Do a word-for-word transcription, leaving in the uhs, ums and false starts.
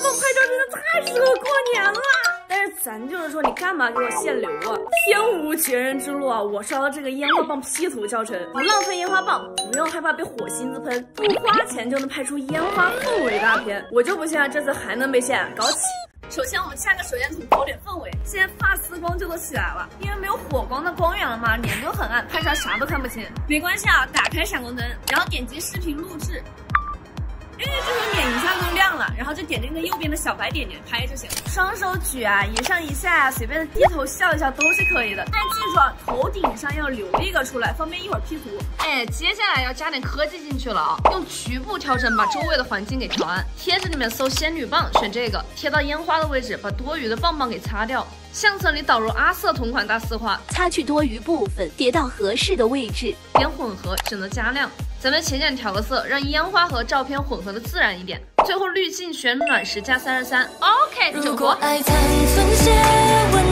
这么快照真的太适合过年了。但是咱就是说，你干嘛给我限流啊？天无绝人之路啊！我刷到这个烟花棒 P 图教程，不浪费烟花棒，不用害怕被火星子喷，不花钱就能拍出烟花氛围大片。我就不信啊，这次还能被限，搞起！ 首先，我们下个手电筒搞点氛围。现在发丝光就都起来了，因为没有火光的光源了嘛，脸都很暗，拍出来啥都看不清。没关系啊，打开闪光灯，然后点击视频录制，哎，这时候脸一下就亮了，然后就点那个右边的小白点点拍就行了。双手举啊，以上以下啊，随便的低头笑一下都是可以的，但记住啊，头顶上要留一个出来，方便一会儿 P 图。哎，接下来要加点科技进去了啊！用局部调整把周围的环境给调暗。贴纸里面搜仙女棒，选这个，贴到烟花的位置，把多余的棒棒给擦掉。相册里导入阿瑟同款大丝花，擦去多余部分，叠到合适的位置。点混合，选择加量。咱们浅浅调个色，让烟花和照片混合的自然一点。最后滤镜选暖十加三十三。OK， 如果爱才分解。